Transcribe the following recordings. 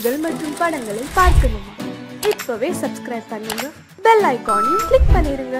செய்திகள் மற்றும் படங்களை பார்க்கணுமா? இப்பவே சப்ஸ்கிரைப் பண்ணுங்க, பெல் ஐகானையும் கிளிக் பண்ணிருங்க.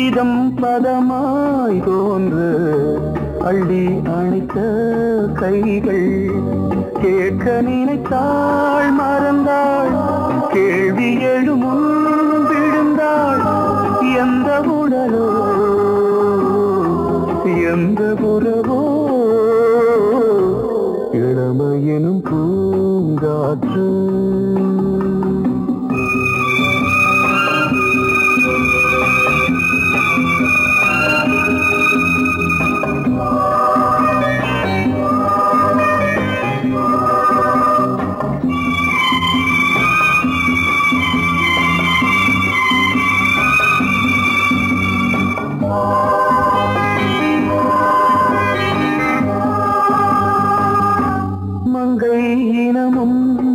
கீதம் பதமாய் தோன்று அள்ளி அணைத்த கைகள் கேட்க நினைத்தாள் மறந்தாள் கேள்வி எழுமுன் விழுந்தாள் எந்த உடலோ எந்த புறவோ இளமையினும் பூங்காற்று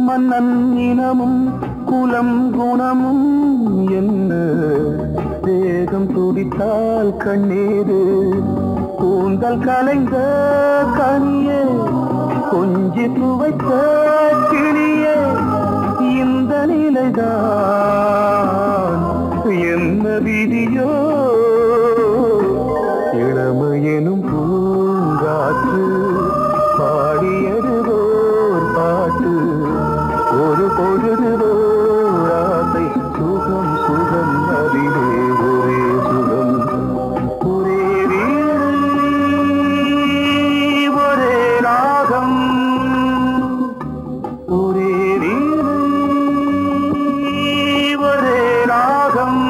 மன்னன் இனமும் குலம் குணமும் என்ன தேகம் துடித்தால் கண்ணீரு கூந்தல் கலைந்த கனியே கொஞ்சி துவைத்த கிளியே இந்த நிலைதான் என்ன விதியோ இளமையெனும் பூங்காற்று பாடியதுவோர் பாட்டு ஒரு பொழுது ஆசை சுகம் சுகம் அதிலே ஒரே சுகம் ஒரே வீரை ஒரே ராகம் ஒரே வீரை ஒரே ராகம்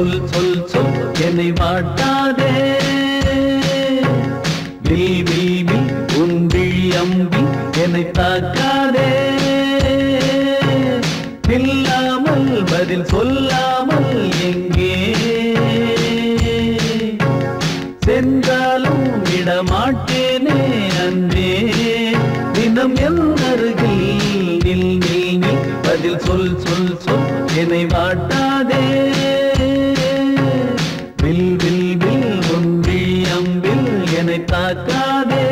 சொல் சொல் சொல் என்னை வாட்டாதே. வில் வில் வில் உன் விழி அம்பி என்னை தாக்காதே. நில்லாமல் பதில் சொல்லாமல் எங்கே சென்றாலும் விடமாட்டேனே அன்றே. தினம் என் அருகில் நில் நில் நில் பதில் சொல் சொல் சொல் என்னை வாட்டாதே. வில் வில் வில் உன் விழி அம்பில் என்னை தாக்காதே.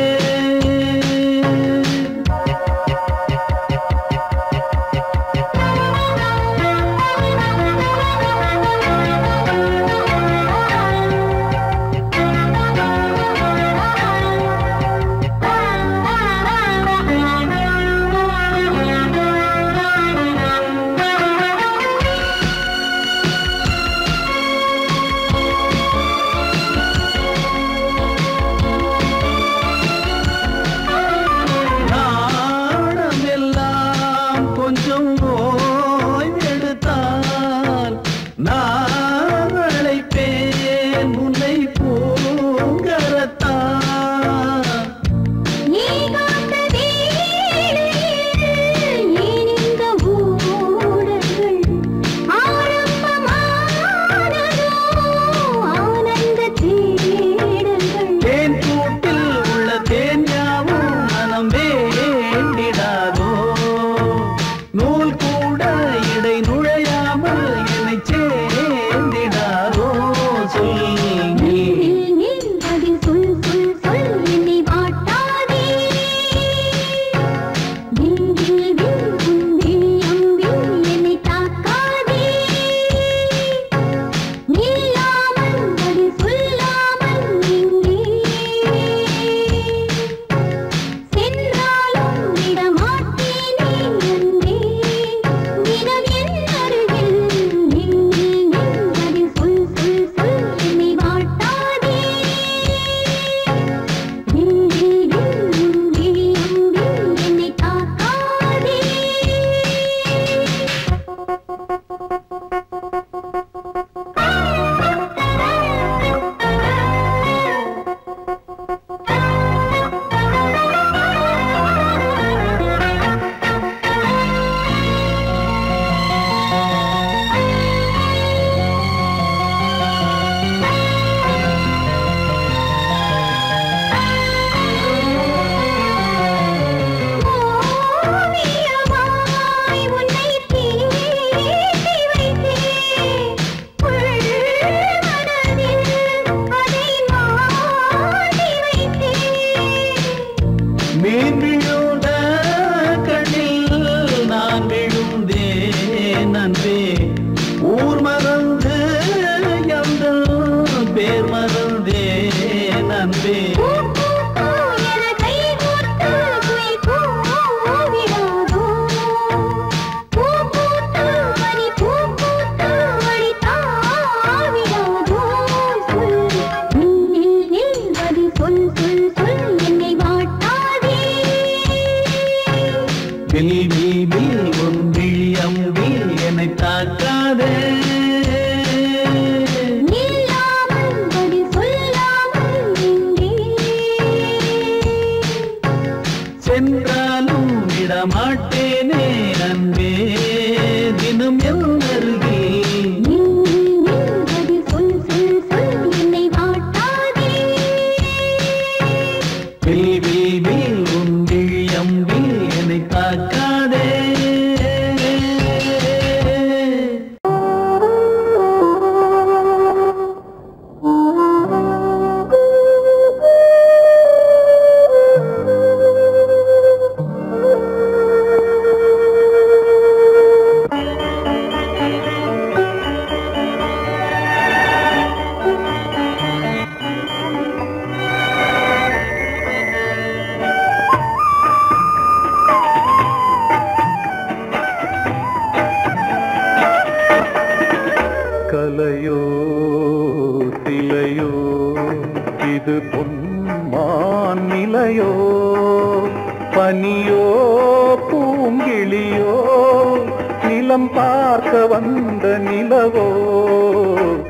நிலம் பார்க்க வந்த நிலவோ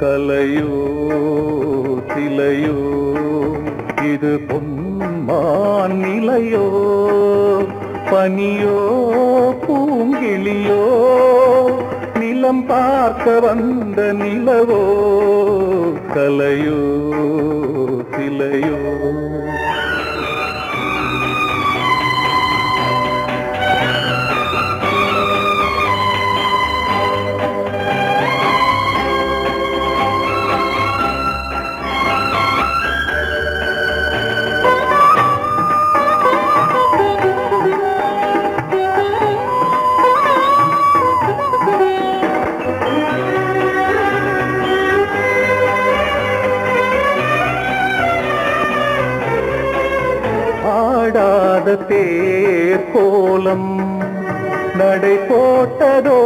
கலையோ சிலையோ இது பொன்மான் நிலையோ பனியோ பூங்கிளியோ நிலம் பார்க்க வந்த நிலவோ கலையோ சிலையோ தேர் கோலம் நடை போட்டதோ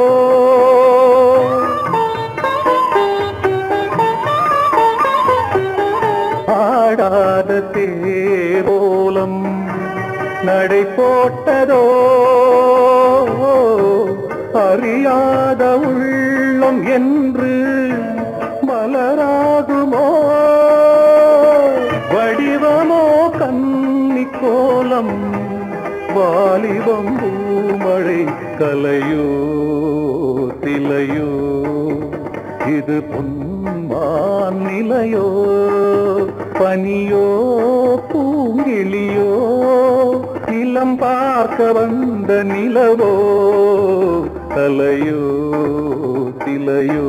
ஆடாத தேர் கோலம் நடை போட்டதோ அறியாத உள்ளம் என்று மலராகுமோ வடிவமோ கன்னி கோலம் வாலிபம் பூமழை கலையோ திலையோ இது பொன்மான் நிலையோ பனியோ பூங்கிளியோ நிலம் பார்க்க வந்த நிலவோ கலையோ திலையோ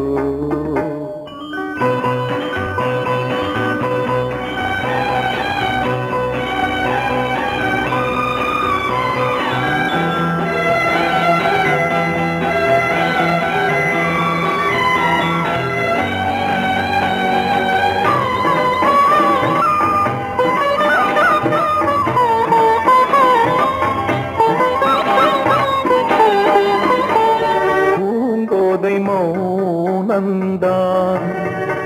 மௌனந்தான்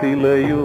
திலையோ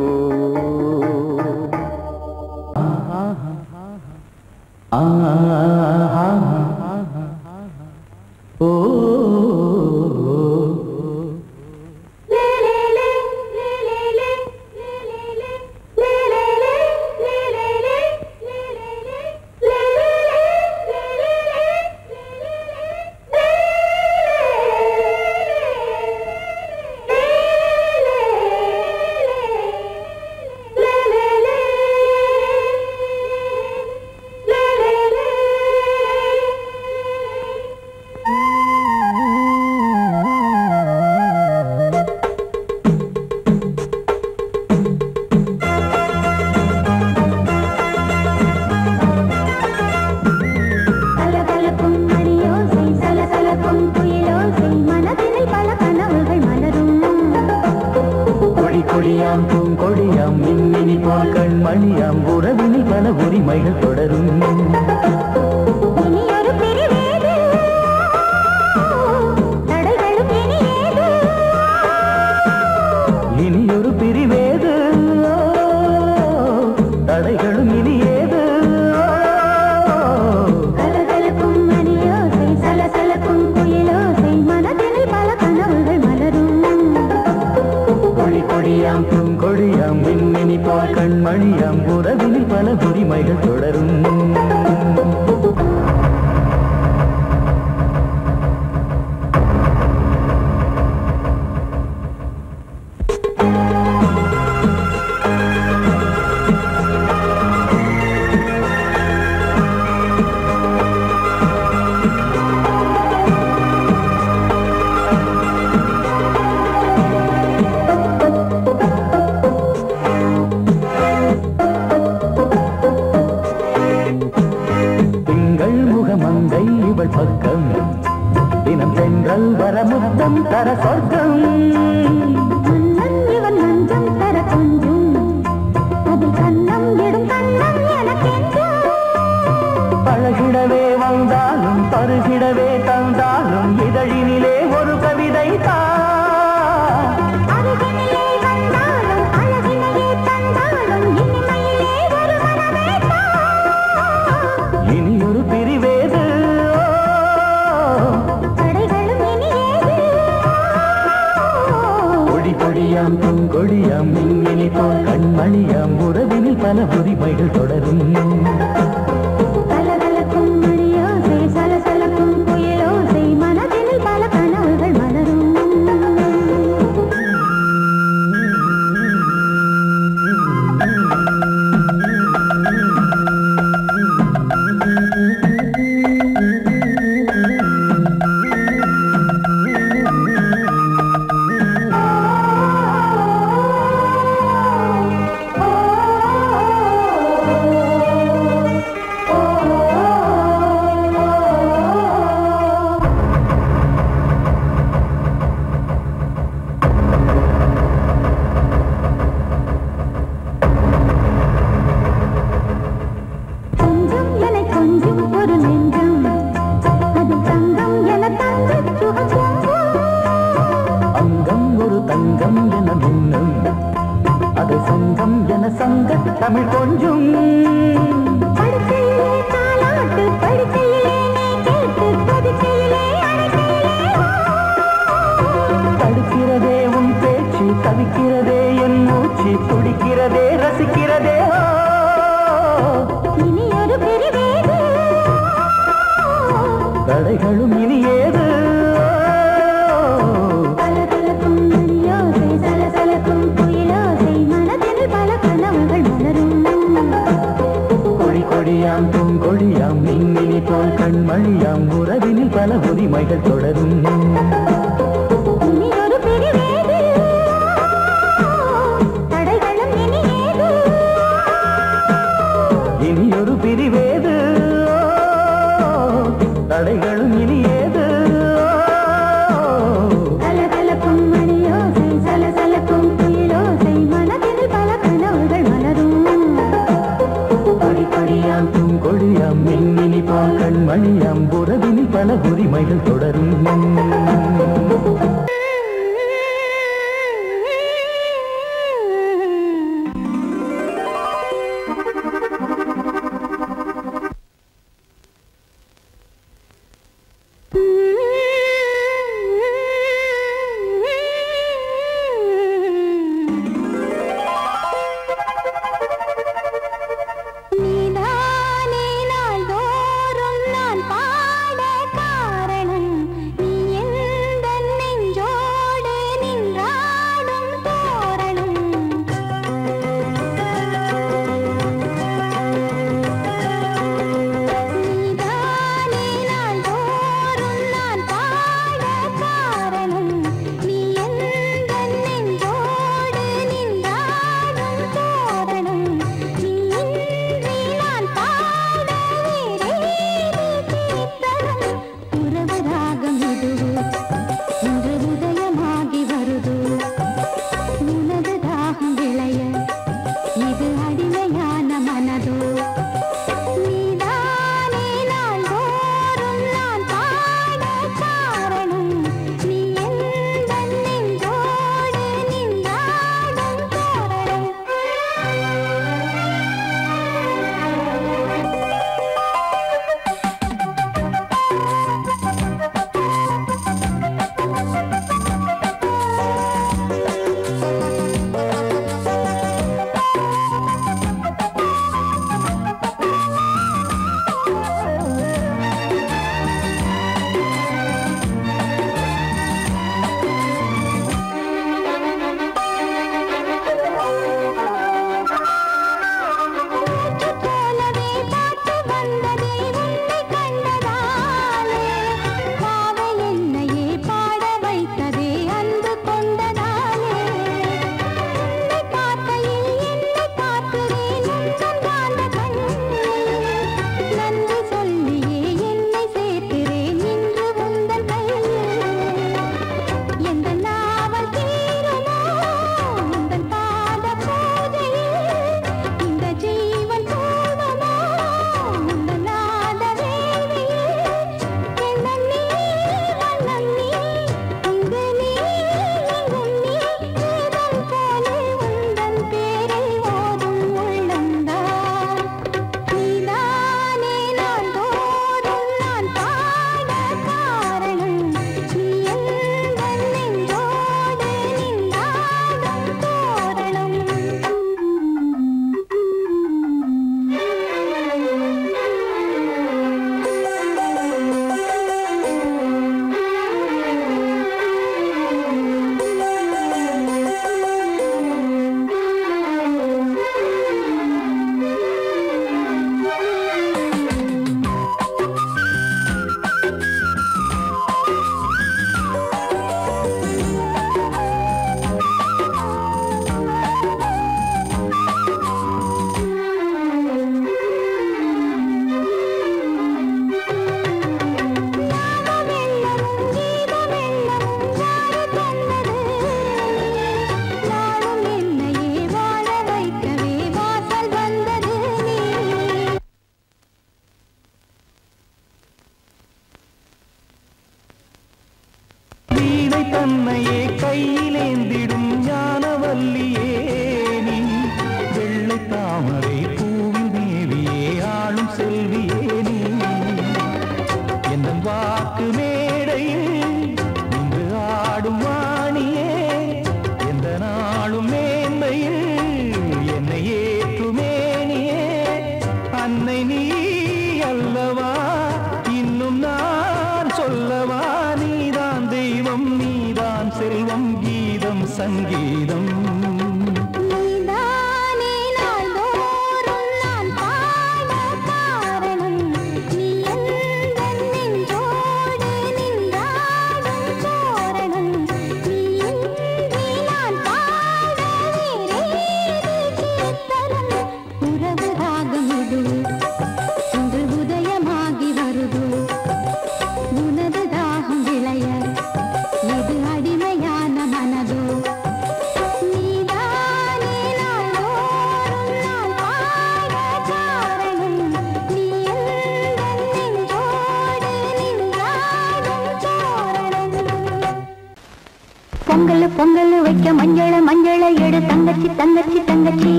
मंजल मंजल एड़ तंगची तंगची तंगची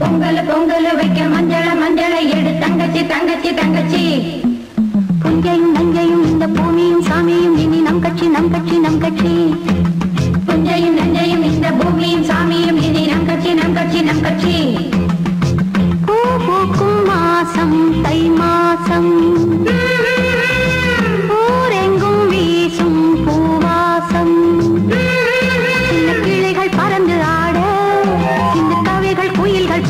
पोंगल पोंगल वैक्क मंजल मंजल एड़ तंगची तंगची तंगची पुंजैयुम नंजैयुम इंद भूमियुम सामियुम इनी नम कच्ची नम कच्ची नम कच्ची पुंजैयुम नंजैयुम इंद भूमियुम सामियुम इनी नम कच्ची नम कच्ची नम कच्ची பூமாசம் தை மாசம் ஊரெங்கும் வீசும் பூவாசம் கிளிகள் பறந்து ஆட இந்த கவிகள் குயில்கள்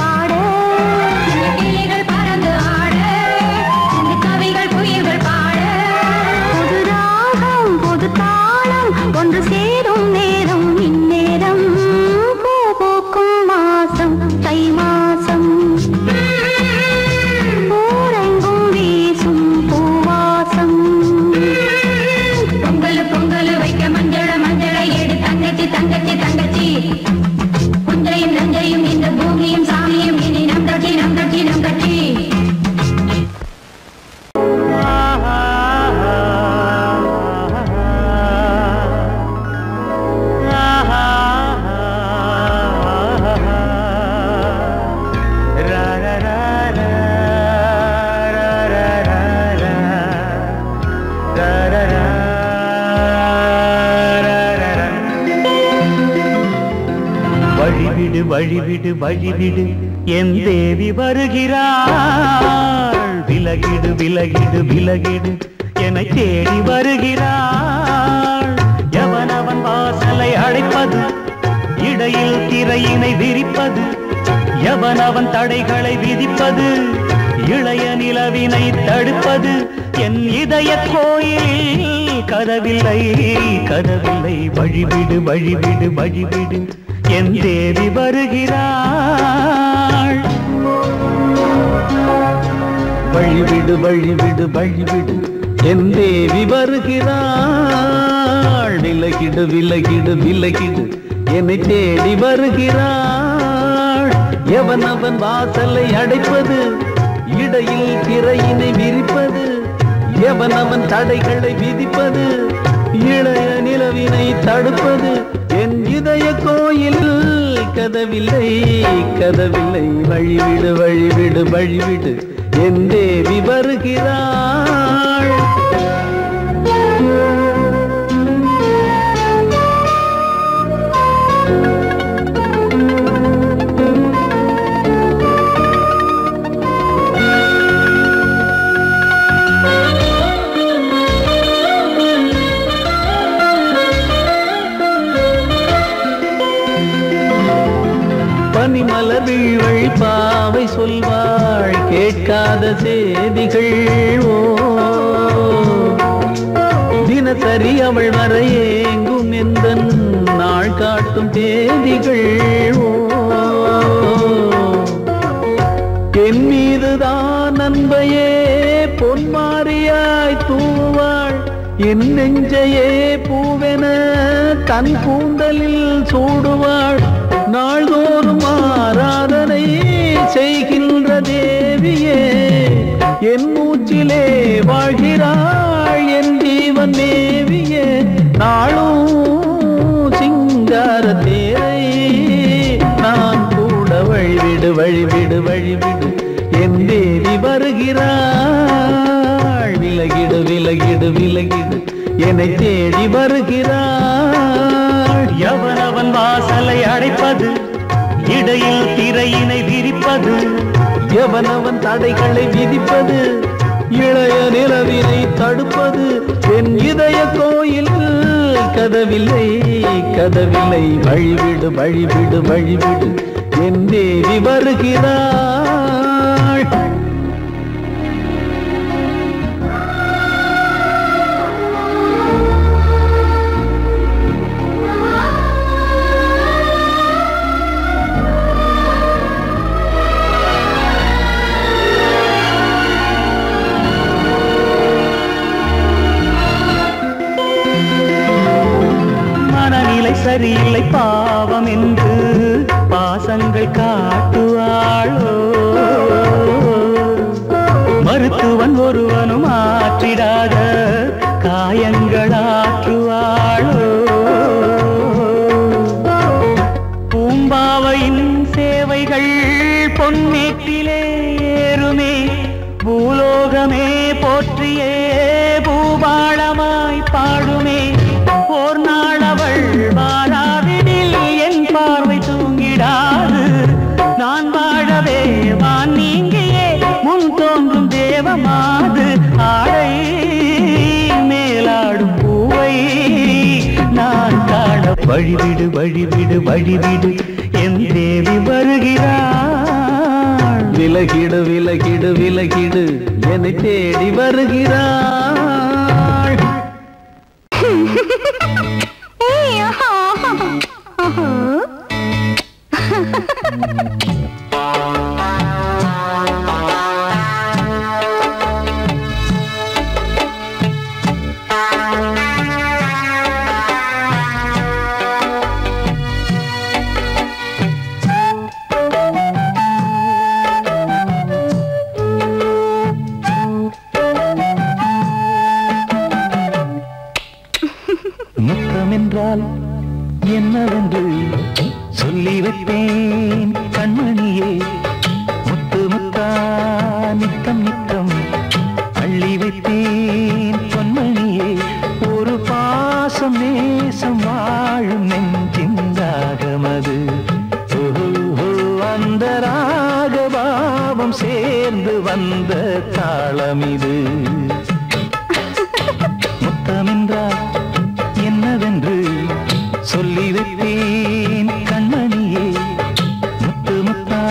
பாட கிளிகள் பறந்து ஆட இந்த கவிகள் குயில்கள் பாட ஒரு ராகம் ஒரு தாளம் ஒன்று சேரும் நேரம் இந்நேரம் பூக்கும் மாசம் தை மாசம் விலகிடு விலகிடு விலகிடு என தேடி வருகிறாள். எவனவன் வாசலை அடைப்பது, இடையில் திரையினை விரிப்பது, எவனவன் தடைகளை விதிப்பது, இளைய நிலவினை தடுப்பது என் இதய கோயில் கதவில்லை கதவில்லை. வழிவிடு வழிவிடு வழிவிடு என் தேவி வருகிறாள். வழிவிடு வழிவிடு வழிவிடு என் தேவி வருகிறாள். விலகிடு விலகிடு விலகிடு என்னை தேடி வருகிறாள். எவனவன் வாசலை அடைப்பது, இடையில் திரையினை விரிப்பது, எவனவன் தடைகளை விதிப்பது, இளைய நிலவினை தடுப்பது என் இதய கோயில் கதவில்லை கதவில்லை. வழிவிடு வழிவிடு வழிவிடு என் தேவி வருகிறாள். பனிமலர் விழிவழி பாவை சொல்வாள் கேட்காத செய்திகள் ஓ. தினசரி அவள் வரையேங்கும் எந்தன் நாள் காட்டும் தேதிகள் ஓ. என் மீதுதான் அன்பையே பொன்மாரியாய் தூவாள். என் நெஞ்சையே பூவென தன் கூந்தலில் சூடுவாள். நாள்தோறும் ஆராதனை செய்கின்ற தேவியே என் மூச்சிலே வாழ்கிறாள் என் ஜீவன் தேவியே. நாளும் சிங்கார தேரை நான் கூட வழிவிடு வழிவிடு வழிவிடு என் தேவி வருகிறாள். விலகிடு விலகிடு விலகிடு என்னை தேடி வருகிறாள். எவனவன் வாசலை அடைப்பது, இடையில் திரையினை விரிப்பது, எவனவன் தடைகளை விதிப்பது, இளைய நிலவினை தடுப்பது என் இதய கோயில் கதவில்லை கதவில்லை. வழிவிடு வழிவிடு வழிவிடு என் தேவி வருகிறாள். சரியில்லை பாவம் என்று பாசங்கள் காட்டுவாளோ. மருத்துவன் ஒருவனும் ஆற்றிடாத காயங்கள் ஆற்றுவாளோ. பூம்பாவையின் சேவைகள் பொன்னீட்டிலே ஏறுமே. பூலோகமே போற்றியே பூபாளமாய் பாடுமே. ஓர் நாள் அவள் வாராவிடில் என் பார்வை தூங்கிடாது. நான் வாழவே வான் நீங்கியே முன் தோன்றும் தேவமாது. ஆடை மேலாடும் பூவை நான் காண வழிவிடு வழிவிடு வழிவிடு என் தேவி வருகிறாள். விலகிடு விலகிடு விலகிடு என்னை தேடி வருகிறாள். தாளமிது முத்தமென்றா என்னவென்று சொல்லி வைத்தேன் கண்மணியே முத்து முத்தா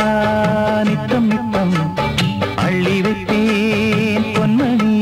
நித்தம் நித்தம் அள்ளி வைத்தேன் பொன்மணியே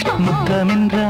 முத்தமென்ற